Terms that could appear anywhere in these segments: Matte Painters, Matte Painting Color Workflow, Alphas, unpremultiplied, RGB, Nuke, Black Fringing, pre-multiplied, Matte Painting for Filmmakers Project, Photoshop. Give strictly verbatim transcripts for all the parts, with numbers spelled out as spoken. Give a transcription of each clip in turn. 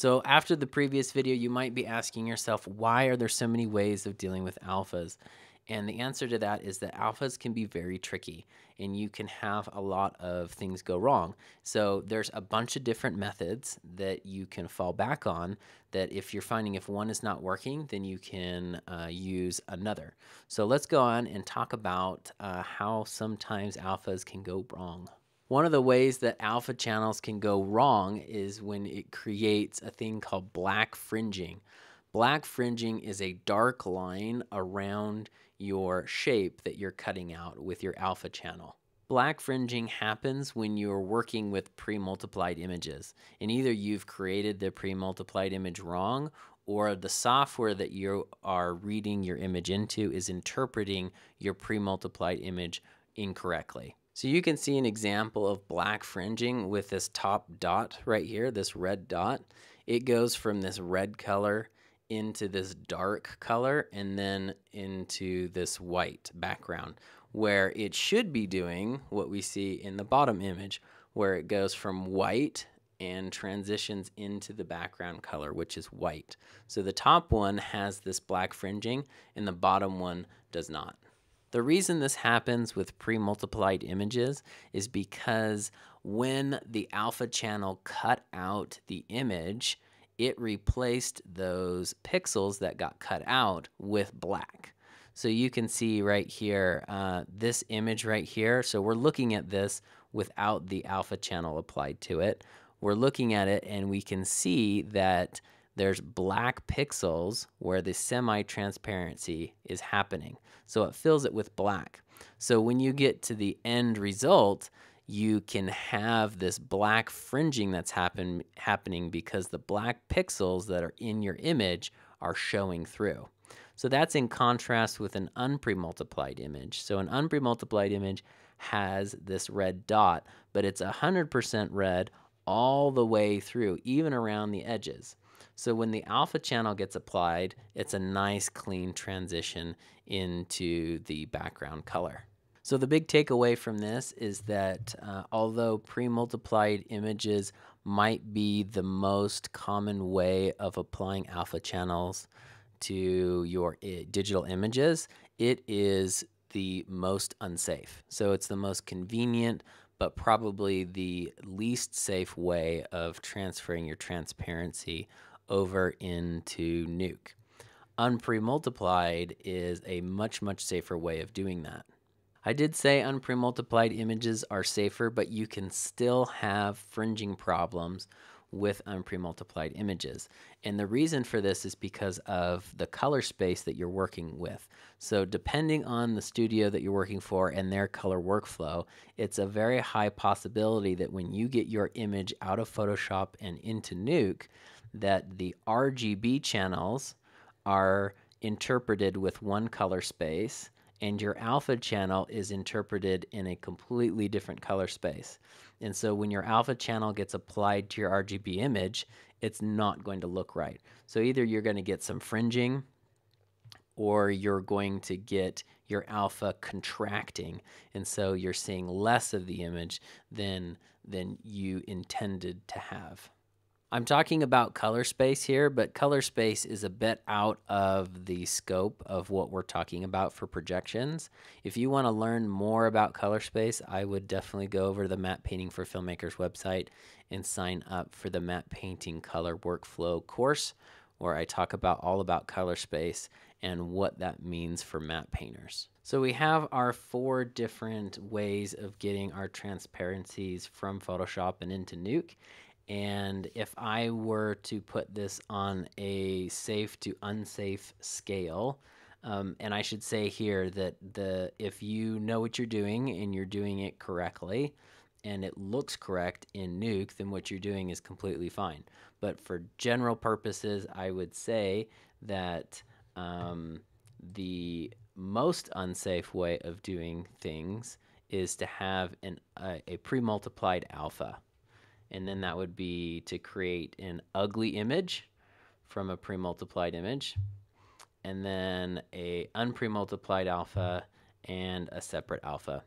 So after the previous video, you might be asking yourself, why are there so many ways of dealing with alphas? And the answer to that is that alphas can be very tricky, and you can have a lot of things go wrong. So there's a bunch of different methods that you can fall back on, that if you're finding if one is not working, then you can uh, use another. So let's go on and talk about uh, how sometimes alphas can go wrong. One of the ways that alpha channels can go wrong is when it creates a thing called black fringing. Black fringing is a dark line around your shape that you're cutting out with your alpha channel. Black fringing happens when you're working with pre-multiplied images, and either you've created the pre-multiplied image wrong, or the software that you are reading your image into is interpreting your pre-multiplied image incorrectly. So you can see an example of black fringing with this top dot right here, this red dot. It goes from this red color into this dark color and then into this white background, where it should be doing what we see in the bottom image, where it goes from white and transitions into the background color, which is white. So the top one has this black fringing and the bottom one does not. The reason this happens with pre-multiplied images is because when the alpha channel cut out the image, it replaced those pixels that got cut out with black. So you can see right here, uh, this image right here. So we're looking at this without the alpha channel applied to it. We're looking at it and we can see that there's black pixels where the semi-transparency is happening. So it fills it with black. So when you get to the end result, you can have this black fringing that's happen, happening because the black pixels that are in your image are showing through. So that's in contrast with an unpremultiplied image. So an unpremultiplied image has this red dot, but it's one hundred percent red all the way through, even around the edges. So when the alpha channel gets applied, it's a nice clean transition into the background color. So the big takeaway from this is that uh, although pre-multiplied images might be the most common way of applying alpha channels to your uh, digital images, it is the most unsafe. So it's the most convenient, but probably the least safe way of transferring your transparency over into Nuke. Unpremultiplied is a much, much safer way of doing that. I did say unpremultiplied images are safer, but you can still have fringing problems with unpremultiplied images. And the reason for this is because of the color space that you're working with. So depending on the studio that you're working for and their color workflow, it's a very high possibility that when you get your image out of Photoshop and into Nuke, that the R G B channels are interpreted with one color space, and your alpha channel is interpreted in a completely different color space. And so when your alpha channel gets applied to your R G B image, it's not going to look right. So either you're going to get some fringing, or you're going to get your alpha contracting, and so you're seeing less of the image than, than you intended to have. I'm talking about color space here, but color space is a bit out of the scope of what we're talking about for projections. If you want to learn more about color space, I would definitely go over to the Matte Painting for Filmmakers website and sign up for the Matte Painting Color Workflow course, where I talk about all about color space and what that means for matte painters. So we have our four different ways of getting our transparencies from Photoshop and into Nuke. And if I were to put this on a safe to unsafe scale, um, and I should say here that the if you know what you're doing and you're doing it correctly and it looks correct in Nuke, then what you're doing is completely fine. But for general purposes, I would say that um, the most unsafe way of doing things is to have an, a, a pre-multiplied alpha. And then that would be to create an ugly image from a pre-multiplied image, and then a unpremultiplied alpha and a separate alpha.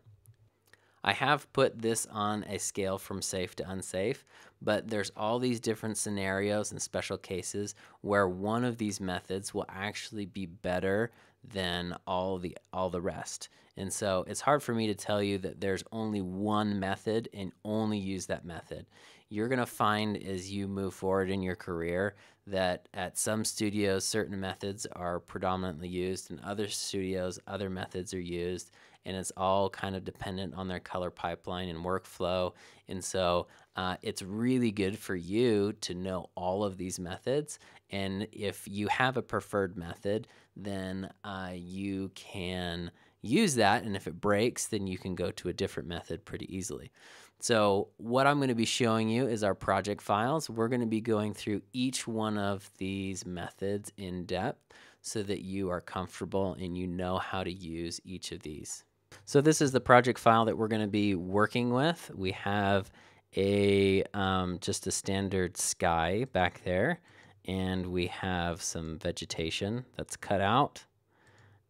I have put this on a scale from safe to unsafe, but there's all these different scenarios and special cases where one of these methods will actually be better than all the all the rest. And so it's hard for me to tell you that there's only one method and only use that method. You're gonna find as you move forward in your career that at some studios, certain methods are predominantly used, and other studios, other methods are used, and it's all kind of dependent on their color pipeline and workflow. And so uh, it's really good for you to know all of these methods, and if you have a preferred method, then uh, you can use that, and if it breaks, then you can go to a different method pretty easily. So what I'm going to be showing you is our project files. We're going to be going through each one of these methods in depth so that you are comfortable and you know how to use each of these. So this is the project file that we're going to be working with. We have a um, just a standard sky back there, and we have some vegetation that's cut out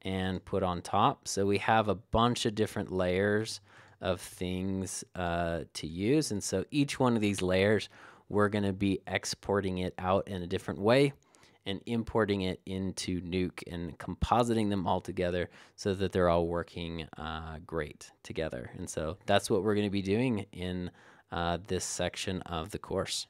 and put on top. So we have a bunch of different layers of things uh, to use, and so each one of these layers we're going to be exporting it out in a different way and importing it into Nuke and compositing them all together so that they're all working uh, great together. And so that's what we're going to be doing in uh, this section of the course.